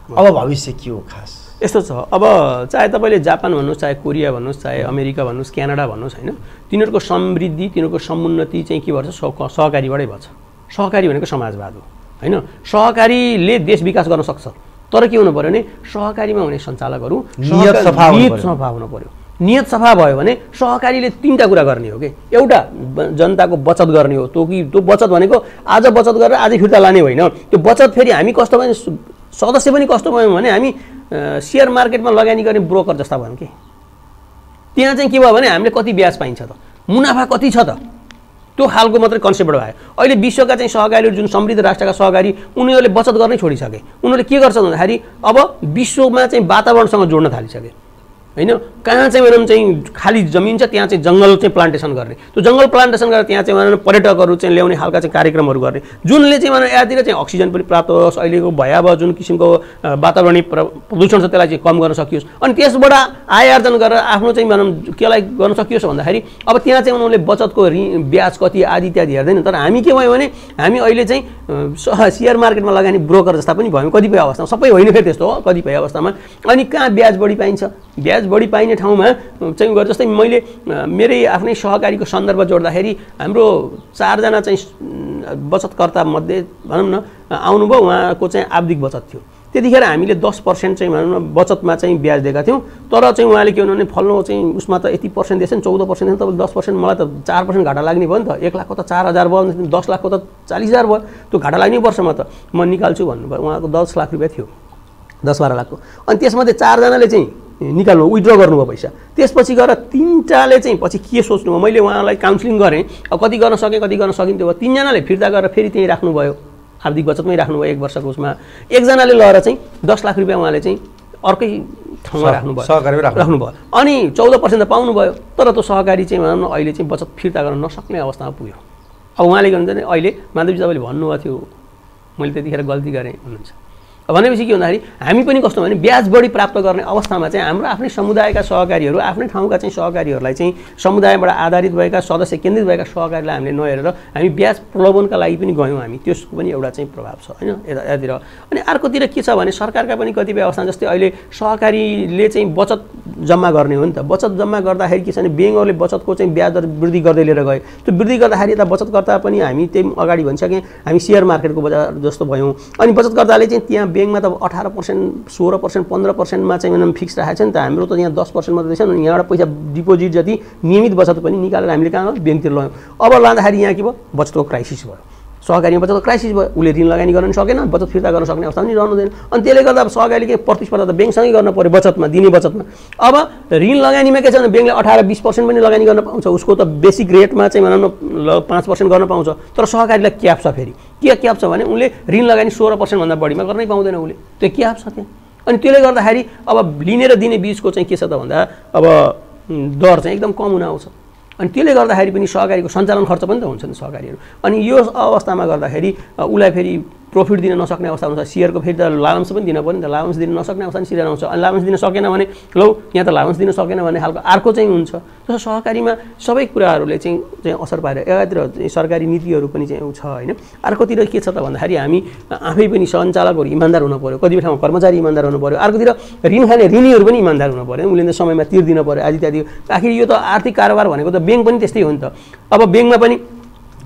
अब भविष्य के हो खास यस्तो छ, अब चाहे तपाईँले जापान भन्नुहोस्, चाहे कोरिया भन्नुहोस्, चाहे अमेरिका भन्नुहोस्, क्यानाडा भन्नुहोस् होइन, तिनीहरूको समृद्धि, तिनीहरूको समुन्नति चाहिँ के भन्छ, सहकारीबाटै भन्छ। सहकारी भनेको समाजवाद हो होइन, सहकारीले देश विकास गर्न सक्छ, तर के हुनु पऱ्यो भने सहकारीमा हुने सञ्चालकहरू नियत सफा हुनु पऱ्यो। नियत सफा भयो भने सहकारीले तीनवटा कुरा गर्ने हो कि, एउटा जनताको बचत गर्ने हो, त्यो बचत भनेको आज बचत गरेर आज फिर्ता लाने होइन, त्यो बचत फेरि हामी कस्तो भयो सदस्य पनि कस्तो भयौँ भने हामी सेयर मार्केटमा लगानी गर्ने ब्रोकर जस्ता भयौँ कि, त्यहाँ चाहिँ के भयो भने हामीले कति ब्याज पाइन्छ त, मुनाफा कति छ त, त्यो खालको मात्रै कन्सेप्ट आयो। अहिले विश्वका चाहिँ सहकारीहरू जुन समृद्ध राष्ट्रका सहकारी उनीहरूले बचत गर्नै छोडिसके, उनीहरूले के गर्छ भन्दाखेरि अब विश्वमा चाहिँ वातावरणसँग जोड्न थालिसके, हैन कहाँ चाहिँ भनौं चाहिँ खाली जमिन छ त्यहाँ चाहिँ जंगल चाहिँ प्लान्टेसन गर्ने त्यो जंगल प्लान्टेसन गरेर त्यहाँ चाहिँ भनौं पर्यटकहरु चाहिँ ल्याउने खालका चाहिँ कार्यक्रमहरु गर्ने जुनले चाहिँ भनौं यातिर चाहिँ अक्सिजन पनि प्राप्त होस् अहिलेको भयावह जुन किसिमको वातावरणीय प्रदूषण छ त्यसलाई चाहिँ कम गर्न सकियोस् अनि त्यसबाट आय आर्जन गरेर आफ्नो चाहिँ भनौं केलाई गर्न सकियोस् भन्दाखेरि अब त्यहाँ चाहिँ उनीहरुले बचतको ब्याज कति आदि इत्यादि हेर्दैन तर हामी के भयो भने हामी अहिले चाहिँ शेयर मार्केटमा लगानी ब्रोकर जस्ता पनि भयौं कतिपय अवस्थामा सबै होइन फेरि त्यस्तो हो कतिपय अवस्थामा अनि कहाँ ब्याज बढी पाइन्छ ब्याज बढी पाइने ठाउँमा चाहिँ गरे जस्तै मैले मेरै आफ्नै सहकारीको सन्दर्भ जोड्दाखेरि हाम्रो चार जना चाहिँ बचतकर्ता मध्ये भनौं न आउनुभयो उहाँको चाहिँ आवधिक बचत थियो त्यतिखेर हामीले 10% चाहिँ भनौं न बचतमा चाहिँ ब्याज दिएका थियौं तर चाहिँ उहाँले के भन्नु भने फल्लो चाहिँ उसमा त यति % दिएछन् 14% दिएछन् तब 10% मलाई त 4% घाटा लाग्ने भयो नि त 1 लाखको त 4000 भयो 10 लाखको त 40000 भयो त्यो घाटा लाग्ने वर्षमा त म निकाल्छु भन्नुभयो उहाँको 10 लाख रुपैयाँ थियो 10-12 लाखको अनि त्यसमध्ये 4 जनाले चाहिँ निकाल्नु विथड्र गर्नुभयो पैसा त्यसपछि गएर तीनटाले चाहिँ पछि के सोच्नुभयो मैले उहाँलाई काउन्सलिङ गरे अब कति गर्न सकिन त्यो तीन जनाले फिर्ता गरेर फेरि त्यही राख्नु भयो आवधिक बचतमै राख्नु भयो 1 वर्षको उसमा एक जनाले लएर चाहिँ 10 लाख रुपैयाँ उहाँले चाहिँ अर्कै ठाउँमा राख्नु भयो सहकारी राख्नु भयो अनि 14% त पाउनु भयो तर त्यो सहकारी चाहिँ भनौं न अहिले चाहिँ बचत फिर्ता गर्न नसक्ने अवस्थामा पुग्यो अब उहाँले के भन्छ अहिले माधवजी तपाईले भन्नुभएको थियो मैले त्यतिखेर गल्ती गरे भन्नुहुन्छ भनेपछि के भन्दाखेरि हामी पनि कस्तो भने ब्याज बढी प्राप्त गर्ने अवस्थामा चाहिँ हाम्रो आफ्नै समुदायका सहकारीहरु आफ्नै ठाउँका चाहिँ सहकारीहरुलाई चाहिँ समुदायबाट आधारित भएका सदस्य केन्द्रित भएका सहकारीलाई हामीले नहेरेर हामी ब्याज प्रलोभनका लागि पनि गयौं हामी त्यसको पनि एउटा चाहिँ प्रभाव छ हैन यतातिर अनि अर्कोतिर के छ भने सरकारका पनि कतिपय अवस्था जस्तै अहिले सहकारीले चाहिँ बचत जम्मा गर्ने हो नि त बचत जम्मा गर्दाखेरि के छ भने बैंकहरुले बचतको चाहिँ ब्याज दर वृद्धि गर्दै लिएर गए त्यो वृद्धि गर्दाखेरि त बचतकर्ता पनि हामी त्यही अगाडि भनिसके हामी शेयर मार्केटको बजार जस्तो भयौं अनि बचतकर्ताले चाहिँ त्यहाँ बैंक में तो 18%, 16%, 15% में मैंने फिक्स राखे हम तो यहाँ 10% में यहाँ पैसा डिपोजिट जी नियमित बचत भी निकालेर हमें कहाँ बैंक तीर लयौं अब लाँदाखेरि यहाँ के भयो बचत को क्राइसिस भयो सहकारीमा बचत क्राइसिस भयो उले ऋण लगानी गर्न सकेन बचत फिर्ता गर्न सक्ने अवस्था पनि रहँदैन अनि त्यसले गर्दा अब सहकारीले के प्रतिस्पर्धा त बैंकसँगै गर्न पर्यो बचतमा दिने बचतमा अब ऋण लगानीमा के छ भने बैंकले 18-20% पनि लगानी गर्न पाउँछ उसको त बेसिक रेटमा चाहिँ भनौं न 5% गर्न पाउँछ तर सहकारीले क्याप छ फेरि के क्याप छ भने उनले ऋण लगानी 16% भन्दा बढीमा गर्नै पाउँदैन उले त्यो क्याप छ त्यहाँ अनि त्यसले गर्दाखेरि अब लिने र दिने बीचको चाहिँ के छ त भन्दा अब दर चाहिँ एकदम कम हुन आउँछ अनि त्यसले गर्दाखेरि पनि सहकारीको सञ्चालन खर्च पनि त हुन्छ नि सहकारीहरु अनि यो अवस्थामा गर्दाखेरि उलाई फेरि प्रॉफिट दिन नसक्ने अवस्था हुन्छ शेयरको फेरि त लाभांश पनि दिन पर्यो नि त लाभांश दिन नसक्ने अवस्था नि शेयर आउँछ अनि लाभांश दिन सकेन भने लौ यहाँ त लाभांश दिन सकेन भने हालको अर्को चाहिँ हुन्छ त्यसो सहकारीमा सबै कुराहरुले चाहिँ असर पारे एकातिर सरकारी नीतिहरु पनि चाहिँ छ हैन अर्कोतिर के छ त भन्दाखेरि हामी आफै पनि सञ्चालकहरु इमानदार हुन पर्यो कतिबेर ठाउँमा कर्मचारी इमानदार हुन पर्यो अर्कोतिर ऋण खाने ऋणीहरु पनि इमानदार हुन पर्यो उनीले समयमा तिर्दिन पर्यो आदि इत्यादि आखिर यो त आर्थिक कारोबार भनेको त बैंक पनि त्यस्तै हो नि त अब बैंकमा पनि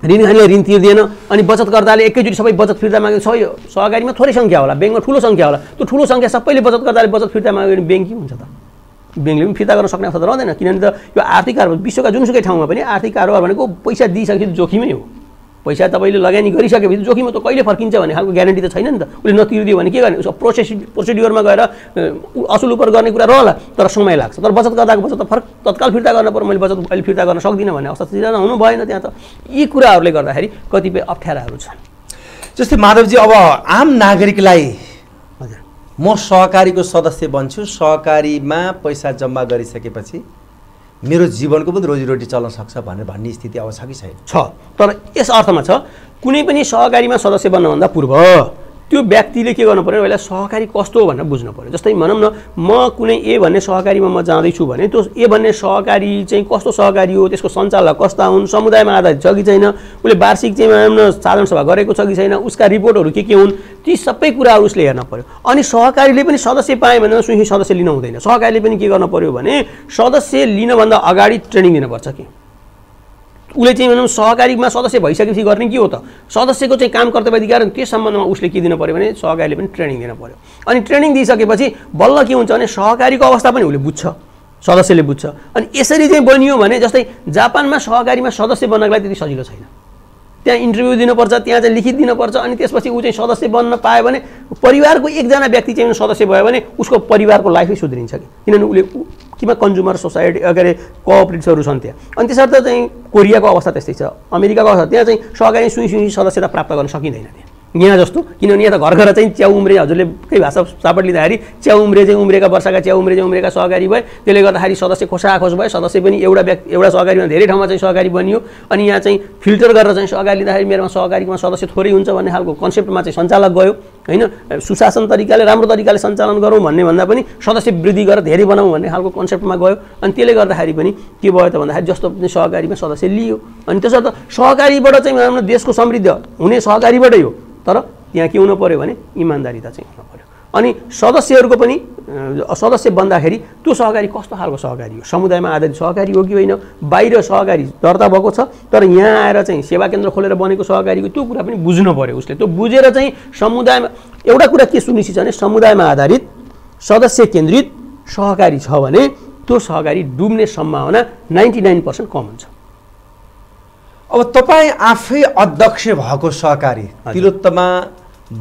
ऋण खानेले ऋण तिर्दैन अनि बचतकर्ताले एकैचोटी सबै बचत फिर्ता माग्यो सबै सहकारीमा थोरै संख्या होला बैंकमा ठूलो संख्या होला त्यो ठूलो संख्या सबैले बचतकर्ताले बचत फिर्ता माग्यो भने बैंक के हुन्छ त बैंकले पनि फिर्ता गर्न सक्ने अवस्था रहँदैन किनभने त यो आर्थिक कारोबार विश्वका जुनसुकै ठाउँमा पनि आर्थिक कारोबार भनेको पैसा दिइसकेपछि जोखिमै हो पैसा तपाईले लगानी गरिसकेपछि जोखिम त कहिले फर्किन्छ भन्ने खालको ग्यारेन्टी त छैन नि त उले नतिर्दियो भने के गर्ने उसको प्रोसिड्युरमा गएर असुल उपर गर्ने कुरा रहला तर समय लाग्छ तर बचतकर्ताको बचत त फरक तत्काल फिर्ता गर्न पर्यो मैले बचत अहिले फिर्ता गर्न सक्दिन भन्ने अवस्था चाहिँ हुनु भएन त्यहाँ त यी कुराहरुले गर्दाखेरि कतिपय अप्ठ्याराहरु छन् जस्तै माधवजी अब आम नागरिकलाई हजुर म सहकारीको सदस्य बन्छु सहकारीमा पैसा जम्मा गरिसकेपछि मेरो जीवनको पनि रोजीरोटी चल्न सक्छ भनेर भन्ने स्थिति अब छ कि छैन छ तर यस अर्थमा छ कुनै पनि सहकारीमा सदस्य बन्नभन्दा पूर्व त्यो व्यक्तिले के गर्नु पर्यो भने सहकारी कस्तो हो भनेर बुझ्नु पर्यो जस्तै भनौं न म कुनै ए भन्ने सहकारीमा म जाँदै छु भने त्यो ए भन्ने सहकारी चाहिँ कस्तो सहकारी हो त्यसको सञ्चालक कस्ता हुन् समुदायमा आधारित छ कि छैन उले वार्षिक चाहिँ भनौं न साधारण सभा गरेको छ कि छैन उसका रिपोर्टहरु के हुन् ती सबै कुराहरु उसले हेर्न पर्यो अनि सहकारीले पनि सदस्य पाए भने सुही सदस्य लिन हुँदैन सहकारीले पनि के गर्नु पर्यो भने सदस्य लिन भन्दा अगाडि ट्रेनिङ दिन पर्छ के उले चाहिँ भनौं सहकारीमा सदस्य भइसकेपछि गर्ने के हो त सदस्यको चाहिँ काम कर्तव्य अधिकार त्यो सम्बन्धमा उसले के दिन पर्यो भने सहकारीले पनि ट्रेनिङ दिन पर्यो अनि ट्रेनिङ दिइसकेपछि बल्ल के हुन्छ भने सहकारीको अवस्था पनि उले बुझ्छ सदस्यले बुझ्छ अनि यसरी चाहिँ बनियो भने जस्तै जापानमा सहकारीमा सदस्य बन्नको लागि त्यति सजिलो छैन त्यहाँ इन्टरभ्यु दिनुपर्छ त्यहाँ चाहिँ लिखित दिनुपर्छ अनि त्यसपछि उ चाहिँ सदस्य बन्न पाए भने परिवारको एकजना व्यक्ति चाहिँ सदस्य भयो भने उसको परिवारको लाइफै सुध्रिन्छ किनभने उले किमा कन्ज्युमर सोसाइटी अगाडि कोअपरेटिभ्सहरु छन् त्यहाँ अनि त्यसर्थ चाहिँ कोरियाको अवस्था त्यस्तै छ अमेरिकाको अवस्था त्यहाँ चाहिँ सहकारी सुई सुई सदस्यता प्राप्त गर्न सकिदैन यहाँ जस्तु क्योंकि यहाँ तो घर घर चिया उम्रे हजुरले भाषा चापट लिँदाखेरि चिया उम्रे उम्रेका वर्षका चिया उम्रेका सहकारी भए त्यसले सदस्य खोसाखोस भए सदस्य पनि एउटा व्यक्ति एउटा सहकारीमा धेरै ठाउँमा चाहिँ सहकारी बनियो अनि यहाँ चाहिँ फिल्टर गरेर चाहिँ सहकारी लिँदाखेरि मेरोमा सहकारीमा सदस्य थोरै हुन्छ भन्ने खालको कन्सेप्टमा चाहिँ सञ्चालक गयो हैन। सुशासन तरिकाले राम्रो तरिकाले सञ्चालन गरौँ भन्ने भन्दा पनि सदस्य वृद्धि गरेर धेरै बनाउँ भन्ने खालको कन्सेप्टमा गयो अनि त्यसले गर्दाखेरि पनि के भयो त भन्दाखेरि जस्तो पनि सहकारीमा सदस्य लियो अनि त्यसर्थ सहकारीबाट चाहिँ हाम्रो देशको समृद्धि हुने सहकारीबाटै हो तर त्यहाँ के हुन पर्यो भने इमानदारीता चाहिँ हुन पर्यो। अनि सदस्यहरुको पनि सदस्य बन्दाखेरि त्यो सहकारी कस्तो खालको सहकारी हो समुदायमा आधारित सहकारी हो कि होइन बाहिर सहकारी दर्ता भएको छ तर यहाँ आएर चाहिँ सेवा केन्द्र खोलेर बनेको सहकारीको त्यो कुरा पनि बुझ्नु पर्यो उसले त्यो बुझेर चाहिँ समुदायमा एउटा कुरा के सुनिश्चित छ भने समुदायमा आधारित सदस्य केन्द्रित सहकारी छ भने त्यो सहकारी डुब्ने सम्भावना 99% कम हुन्छ। अब तपाई आफै अध्यक्ष भएको सहकारी तिलोत्तमा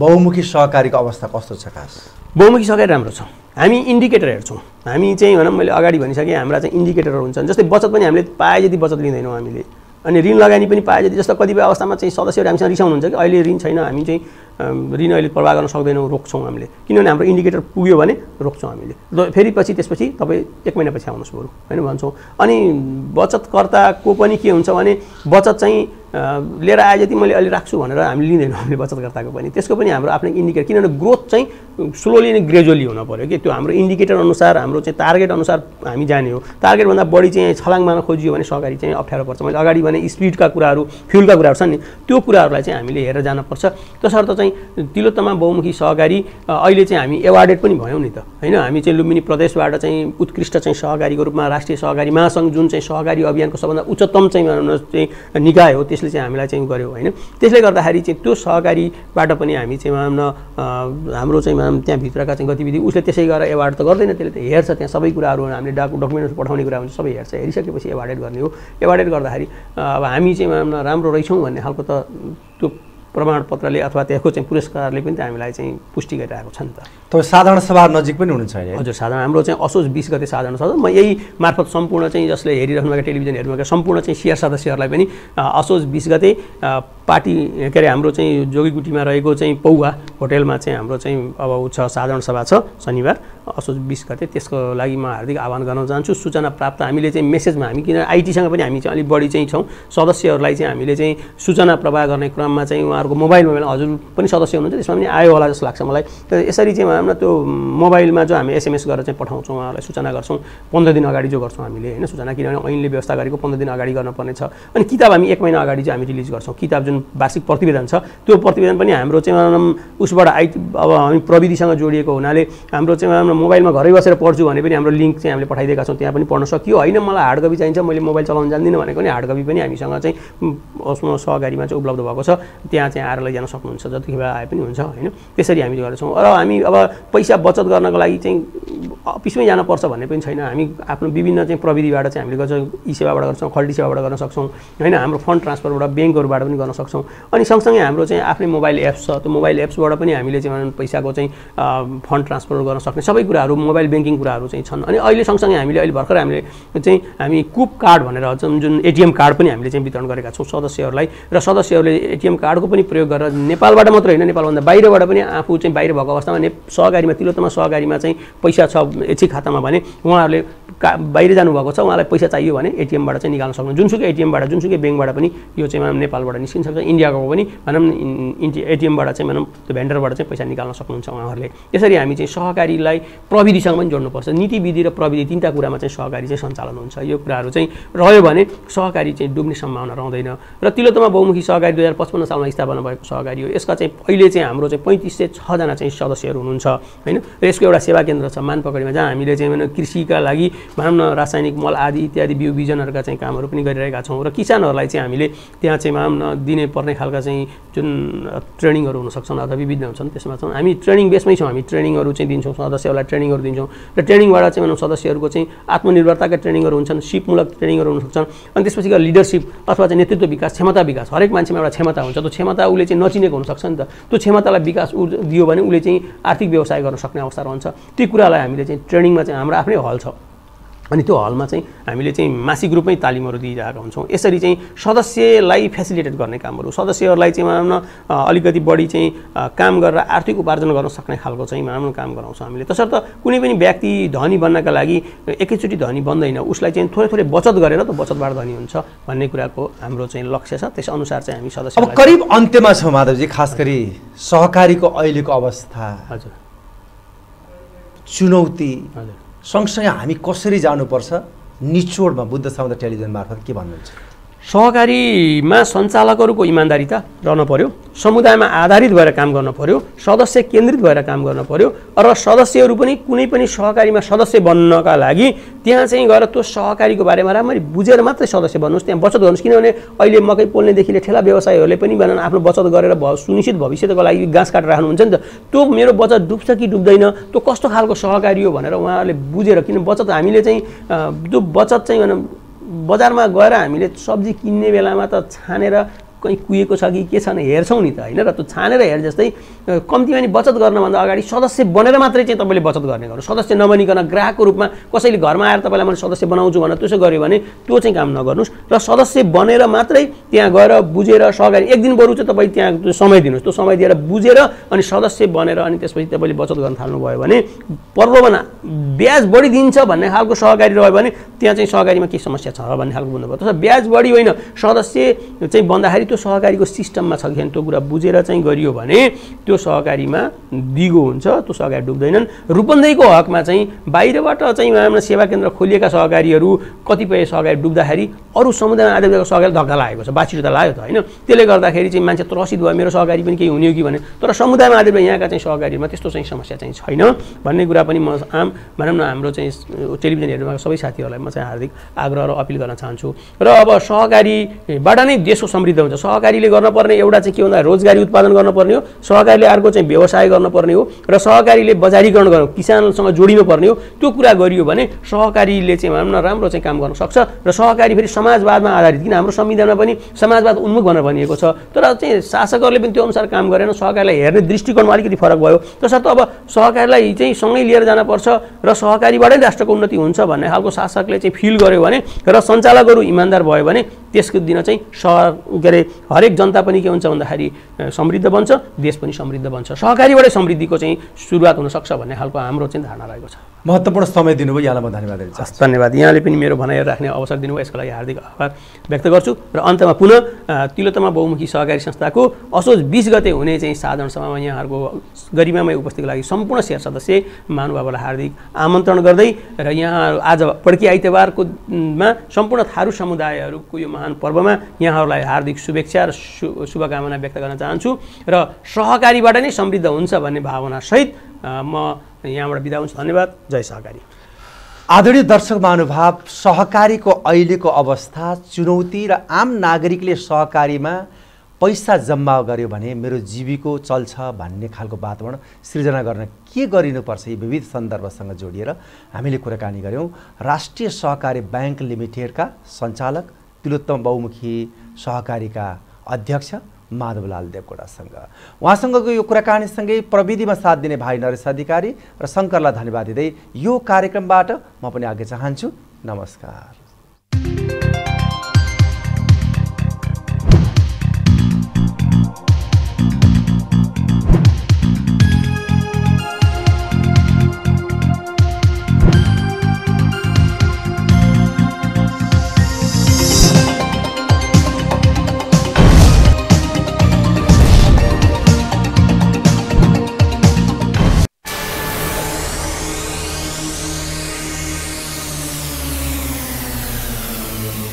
बहुमुखी सहकारीको अवस्था कस्तो छ? खास बहुमुखी सहकारी राम्रो छ। हामी इन्डिकेटर हेर्छौँ हामी चाहिँ भनौँ मैले अगाडि भनिसकेँ हाम्रा चाहिँ इन्डिकेटरहरू हुन्छन् जस्तै बचत पनि हामीले पाए जति बचत लिँदैनौँ हामीले अनि ऋण लगानी पनि पाए जति जस्तो कतिपय अवस्थामा चाहिँ सदस्यहरू हामीसँग रिसाउनुहुन्छ कि अहिले ऋण छैन हामी चाहिँ ऋण अहिले प्रवाह गर्न सक्दैनौँ रोक्छौँ हामीले किनभने हाम्रो इन्डिकेटर पुग्यो भने रोक्छौँ हामीले र फेरि पछि त्यसपछि तपाईँ एक महिनापछि आउनुहोस् बरु हैन भन्छौँ। अनि बचतकर्ताको पनि के हुन्छ भने बचत चाहिँ लिएर आए जति मैले अहिले राख्छु भनेर हामी लिँदैनौँ हामीले बचतकर्ताको पनि त्यसको पनि हाम्रो आफ्नै इन्डिकेटर किनभने ग्रोथ चाहिँ स्लोली नै ग्रेजुअली हुन पर्यो कि त्यो हाम्रो इन्डिकेटर अनुसार हाम्रो चाहिँ टार्गेट अनुसार हामी जाने हो। टार्गेटभन्दा बढी चाहिँ छलाङ मार्न खोजियो भने सहकारी चाहिँ अप्ठ्यारो पर्छ। मैले अगाडि भने स्पिडका कुराहरू फ्युलका कुराहरू छन् नि त्यो कुराहरूलाई चाहिँ हामीले हेरेर जानुपर्छ। त्यसर्थ चाहिँ तिलोत्तमा बहुमुखी सहकारी अहिले चाहिँ हामी एवार्डेड पनि भयौँ नि त हैन। हामी चाहिँ लुम्बिनी प्रदेशबाट चाहिँ उत्कृष्ट चाहिँ सहकारीको रूपमा राष्ट्रिय सहकारी महासङ्घ जुन चाहिँ सहकारी अभियानको सबभन्दा उच्चतम चाहिँ निकाय हो त्यसले चाहिँ हामीलाई चाहिँ गर्यो हैन। त्यसले गर्दाखेरि चाहिँ त्यो सहकारीबाट पनि हामी चाहिँ हाम्रो चाहिँ त्यहाँभित्रका चाहिँ गतिविधि उसले त्यसै गरेर एवार्ड त गर्दैन त्यसले त हेर्छ त्यहाँ सबै कुराहरू हामीले डकुमेन्ट्स पठाउने कुरा हुन्छ सबै हेर्छ हेरिसकेपछि एवार्डेड गर्ने हो। एवार्डेड गर्दाखेरि अब हामी चाहिँ राम्रो रहेछौँ भन्ने खालको त त्यो प्रमाणपत्रले अथवा त्यसको चाहिँ पुरस्कारले पनि त हामीलाई चाहिँ पुष्टि गरिरहेको छ नि त। तपाईँ साधारण सभा नजिक पनि हुनुहुन्छ? हजुर साधारण हाम्रो चाहिँ असोज 20 गते साधारण सभा म यही मार्फत सम्पूर्ण चाहिँ जसले हेरिरहनुभएको टेलिभिजन हेर्नुभएको सम्पूर्ण चाहिँ सियर सदस्यहरूलाई पनि असोज 20 गते पार्टी के अरे हाम्रो चाहिँ जोगीगुटीमा रहेको चाहिँ पौवा होटेलमा चाहिँ हाम्रो चाहिँ अब छ साधारण सभा छ शनिबार असोज 20 गते त्यसको लागि म हार्दिक आह्वान गर्न चाहन्छु। सूचना प्राप्त हामीले चाहिँ मेसेजमा हामी किन आइटीसँग पनि हामी चाहिँ अलिक बढी चाहिँ छौँ सदस्यहरूलाई चाहिँ हामीले चाहिँ सूचना प्रवाह गर्ने क्रममा चाहिँ अर्को मोबाइलमा हजुर पनि सदस्य हुनुहुन्छ त्यसमा पनि आयो होला जस्तो लाग्छ मलाई। यसरी चाहिँ हाम्रो त्यो मोबाइलमा जो हामी एसएमएस गरेर चाहिँ पठाउँछौँ उहाँहरूलाई सूचना गर्छौँ 15 दिन अगाडि जो गर्छौँ हामीले हैन। सूचना किनभने ऐनले व्यवस्था गरेको 15 दिन अगाडि गर्नुपर्ने छ। अनि किताब हामी 1 महिना अगाडि चाहिँ हामी रिलिज गर्छौँ। किताब जुन वार्षिक प्रतिवेदन छ त्यो प्रतिवेदन पनि हाम्रो चाहिँ उसबाट आइटी अब हामी प्रविधिसँग जोडिएको हुनाले हाम्रो चाहिँ मोबाइलमा घरै बसेर पढ्छु भने पनि हाम्रो लिङ्क चाहिँ हामीले पठाइदिएका छौँ त्यहाँ पनि पढ्न सकियो। होइन मलाई हार्ड कपी चाहिन्छ मैले मोबाइल चलाउन जान्दिनँ भनेको नि हार्ड कपी पनि हामीसँग चाहिँ सहकारीमा चाहिँ उपलब्ध भएको छ त्यहाँ चाहिँ आएर लैजान सक्नुहुन्छ जति बेला आए पनि हुन्छ हैन। त्यसरी हामी गर्छौँ र हामी अब पैसा बचत गर्नको लागि चाहिँ अफिसमै जानुपर्छ भन्ने पनि छैन। हामी आफ्नो विभिन्न चाहिँ प्रविधिबाट चाहिँ हामीले गर्छौँ ई सेवाबाट गर्छौँ खल्टी सेवाबाट गर्न सक्छौँ हैन। हाम्रो फन्ड ट्रान्सफरबाट ब्याङ्कहरूबाट पनि गर्न सक्छौँ अनि सँगसँगै हाम्रो चाहिँ आफ्नै मोबाइल एप्स छ त्यो मोबाइल एप्सबाट पनि हामीले चाहिँ पैसाको चाहिँ फन्ड ट्रान्सफर गर्न सक्ने सबै कुराहरू मोबाइल ब्याङ्किङ कुराहरू चाहिँ छन्। अनि अहिले सँगसँगै हामीले अहिले भर्खर हामीले चाहिँ हामी कुप कार्ड भनेर जुन एटिएम कार्ड पनि हामीले चाहिँ वितरण गरेका छौँ सदस्यहरूलाई र सदस्यहरूले एटिएम कार्डको पनि प्रयोग गरेर नेपालबाट मात्र होइन नेपालभन्दा बाहिरबाट पनि आफू चाहिँ बाहिर भएको अवस्थामा सहकारीमा तिलोत्तमा सहकारीमा चाहिँ पैसा छ एचसी खातामा भने उहाँहरूले बाहिर जानुभएको छ उहाँलाई पैसा चाहियो भने एटिएमबाट चाहिँ निकाल्न सक्नु जुनसुकै एटिएमबाट जुनसुकै ब्याङ्कबाट पनि यो चाहिँ नेपालबाट निस्किन सक्छ इन्डियाको पनि भनौँ एटिएमबाट चाहिँ भनौँ त्यो भेन्डरबाट चाहिँ पैसा निकाल्न सक्नुहुन्छ उहाँहरूले। यसरी हामी चाहिँ सहकारीलाई प्रविधिसँग पनि जोड्नुपर्छ। नीति विधि र प्रविधि तिनवटा कुरामा चाहिँ सहकारी चाहिँ सञ्चालन हुन्छ यो कुराहरू चाहिँ रह्यो भने सहकारी चाहिँ डुब्ने सम्भावना रहँदैन। र तिलोत्तमा बहुमुखी सहकारी 2055 सालमा स्थापना भएको सहकारी हो। यसका चाहिँ अहिले चाहिँ हाम्रो चाहिँ 3506 जना चाहिँ सदस्यहरू हुनुहुन्छ हैन। र यसको एउटा सेवा केन्द्र छ मानपकडीमा जहाँ हामीले चाहिँ कृषिका लागि भनौँ न रासायनिक मल आदि इत्यादि बिउ बिजनहरूका चाहिँ कामहरू पनि गरिरहेका छौँ र किसानहरूलाई चाहिँ हामीले त्यहाँ चाहिँ भनौँ न दिने पर्ने खालका चाहिँ जुन ट्रेनिङहरू हुनसक्छन् अथवा विभिन्न हुन्छन् त्यसमा छौँ हामी ट्रेनिङ बेसमै छौँ। हामी ट्रेनिङहरू चाहिँ दिन्छौँ सदस्यहरूलाई ट्रेनिङहरू दिन्छौँ र ट्रेनिङबाट चाहिँ भनौँ सदस्यहरूको चाहिँ आत्मनिर्भरताका ट्रेनिङहरू हुन्छन् सिपमूलक ट्रेनिङहरू हुनसक्छन् अनि त्यसपछि लिडरसिप अथवा चाहिँ नेतृत्व विकास क्षमता विकास हरेक मान्छेमा एउटा क्षमता हुन्छ त्यो क्षमता उसले चाहिँ नचिनेको हुनसक्छ नि त त्यो क्षमतालाई विकास दियो भने उसले चाहिँ आर्थिक व्यवसाय गर्न सक्ने अवस्था रहन्छ। ती कुरालाई हामीले चाहिँ ट्रेनिङमा चाहिँ हाम्रो आफ्नै हल छ अनि त्यो हलमा चाहिँ हामीले चाहिँ मासिक रूपमै तालिमहरु दिइरहेका हुन्छौं। यसरी चाहिँ सदस्यलाई फ्यासिलिटेट गर्ने कामहरु, सदस्यहरुलाई चाहिँ मानव अलिकति बढी चाहिँ काम गरेर आर्थिक उपार्जन गर्न सक्ने खालको चाहिँ मानव काम गराउँछौं हामीले। त्यसर्थ कुनै पनि व्यक्ति धनी बन्नका लागि एकैचोटी धनी बन्दैन, उसलाई चाहिँ थोरै थोरै बचत गरेर त बचतबाट धनी हुन्छ भन्ने कुराको हाम्रो चाहिँ लक्ष्य छ। त्यस अनुसार चाहिँ हामी सदस्यलाई। अब करिब अन्त्यमा छौं माधवजी, खासगरी सहकारीको अहिलेको अवस्था, हजुर चुनौती, हजुर सँगसँगै हामी कसरी जानुपर्छ निचोडमा बुद्ध समुदाय टेलिभिजन मार्फत के भन्नुहुन्छ? सहकारीमा सञ्चालकहरुको इमानदारीता रहन पर्यो, समुदायमा आधारित भएर काम गर्न पर्यो, सदस्य केन्द्रित भएर काम गर्न पर्यो र सदस्यहरु पनि कुनै पनि सहकारीमा सदस्य बन्नका लागि त्यहाँ चाहिँ गएर त्यो सहकारीको बारेमा राम्ररी बुझेर मात्रै सदस्य बन्नुहोस्, त्यहाँ बचत गर्नुहोस्। किनभने अहिले मकै पोल्नेदेखि लिएर ठेला व्यवसायीहरूले पनि भनन आफ्नो बचत गरेर सुनिश्चित भविष्यको लागि गाँस काटेर राख्नुहुन्छ नि त, त्यो मेरो बचत डुब्छ कि डुब्दैन, त्यो कस्तो खालको सहकारी हो भनेर उहाँहरूले बुझेर। किन बचत हामीले चाहिँ त्यो बचत चाहिँ भनौँ बजारमा गएर हामीले सब्जी किन्ने बेलामा त छानेर कहीं कुएको छ कि के छ हेर्छौं नि त हैन र, त्यो छानेर हेर जस्तै कम्तीमा नि बचत गर्नुभन्दा अगाडि सदस्य बनेर मात्रै चाहिँ तपाईले बचत गर्ने गर्नु। सदस्य नबनिकन ग्राहकको रूपमा कसैले घरमा आएर तपाईलाई मैले सदस्य बनाउँछु भनेर त्यसो गर्यो भने त्यो चाहिँ काम नगर्नुस् र सदस्य बनेर मात्रै त्यहाँ गएर बुझेर सहकारी एक दिन बरु चाहिँ तपाई त्यहाँ समय दिनुस्, त्यो समय दिएर बुझेर अनि सदस्य बनेर अनि त्यसपछि तपाईले बचत गर्न थाल्नु भयो भने पर्वमा ब्याज बढी दिन्छ भन्ने खालको सहकारी रह्यो भने त्यहाँ चाहिँ सहकारीमा के समस्या छ भन्ने खालको बुझ्नु पर्छ। ब्याज बढी होइन, सदस्य चाहिँ बन्दाखेरि त्यो सहकारीको सिस्टममा छ कि त्यो कुरा बुझेर चाहिँ गरियो भने त्यो सहकारीमा दिगो हुन्छ, त्यो सहकारी डुब्दैनन्। रूपन्देहीको हकमा चाहिँ बाहिरबाट चाहिँ हाम्रो सेवा केन्द्र खोलिएका सहकारीहरू कतिपय सहकारी डुब्दाखेरि अरू समुदायमा आधारित भएको सहकारी धक्का लागेको छ, बाछिडा लाग्यो त हैन, त्यसले गर्दाखेरि चाहिँ मान्छे त्रसित भयो मेरो सहकारी पनि केही हुने हो कि भने। तर समुदायमा आधारित यहाँका चाहिँ सहकारीमा त्यस्तो चाहिँ समस्या चाहिँ छैन भन्ने कुरा पनि म आम भनौँ न हाम्रो चाहिँ टेलिभिजन हेर्नुभएको सबै साथीहरूलाई म चाहिँ हार्दिक आग्रह र अपिल गर्न चाहन्छु। र अब सहकारीबाट नै देशको समृद्ध हुन्छ। सहकारीले गर्नुपर्ने एउटा चाहिँ के भन्दा रोजगारी उत्पादन गर्नुपर्ने हो, सहकारीले अर्को चाहिँ व्यवसाय गर्नुपर्ने हो र सहकारीले बजारीकरण गर्नु किसानसँग जोडिनु पर्ने हो। त्यो कुरा गरियो भने सहकारीले चाहिँ भनौँ न राम्रो चाहिँ काम गर्न सक्छ। र सहकारी फेरि समाजवादमा आधारित, किन हाम्रो संविधानमा पनि समाजवाद उन्मुख भनेर भनिएको छ, तर चाहिँ शासकहरूले पनि त्यो अनुसार काम गरेन, सहकारीलाई हेर्ने दृष्टिकोणमा अलिकति फरक भयो। त्यसर्थ अब सहकारीलाई चाहिँ सँगै लिएर जानुपर्छ र सहकारीबाटै राष्ट्रको उन्नति हुन्छ भन्ने खालको शासकले चाहिँ फिल गर्यो भने र सञ्चालकहरू इमान्दार भयो भने त्यसको दिन चाहिँ हरेक जनता पनि के हुन्छ भन्दाखेरि समृद्ध बन्छ, देश पनि समृद्ध बन्छ। सहकारीबाटै समृद्धिको चाहिँ सुरुवात हुन सक्छ भन्ने खालको हाम्रो चाहिँ धारणा रहेको छ। महत्त्वपूर्ण समय दिनुभयो, यहाँलाई म धन्यवाद दिन्छु। धन्यवाद, यहाँले पनि मेरो भनाइ राख्ने अवसर दिनुभयो, यसको लागि हार्दिक आभार व्यक्त गर्छु। र अन्तमा पुनः तिलोत्तमा बहुमुखी सहकारी संस्थाको असोज 20 गते हुने चाहिँ साधारण सभामा यहाँहरूको गरिमामय उपस्थितिको लागि सम्पूर्ण शेयर सदस्य महानुभावलाई हार्दिक आमन्त्रण गर्दै र यहाँ आज पड्की आइतबारकोमा सम्पूर्ण थारू समुदायहरूको यो महान पर्वमा यहाँहरूलाई हार्दिक शुभेच्छा र शुभकामना व्यक्त गर्न चाहन्छु र सहकारीबाट नै समृद्ध हुन्छ भन्ने भावना सहित म यहाँबाट बिदा हुन्छु। धन्यवाद, जय सहकारी। आदरणीय दर्शक महानुभाव, सहकारीको अहिलेको अवस्था, चुनौती र आम नागरिकले सहकारीमा पैसा जम्मा गर्यो भने मेरो जीविको चल्छ भन्ने खालको वातावरण सृजना गर्न के गरिनुपर्छ, यी विविध सन्दर्भसँग जोडिएर हामीले कुराकानी गऱ्यौँ। राष्ट्रिय सहकारी ब्याङ्क लिमिटेडका सञ्चालक तिलोत्तम बहुमुखी सहकारीका अध्यक्ष माधबलाल देवकोटासँग, उहाँसँगको यो कुराकानीसँगै प्रविधिमा साथ दिने भाइ नरेश अधिकारी र शङ्करलाई धन्यवाद दिँदै यो कार्यक्रमबाट म पनि आज्ञा चाहन्छु। नमस्कार।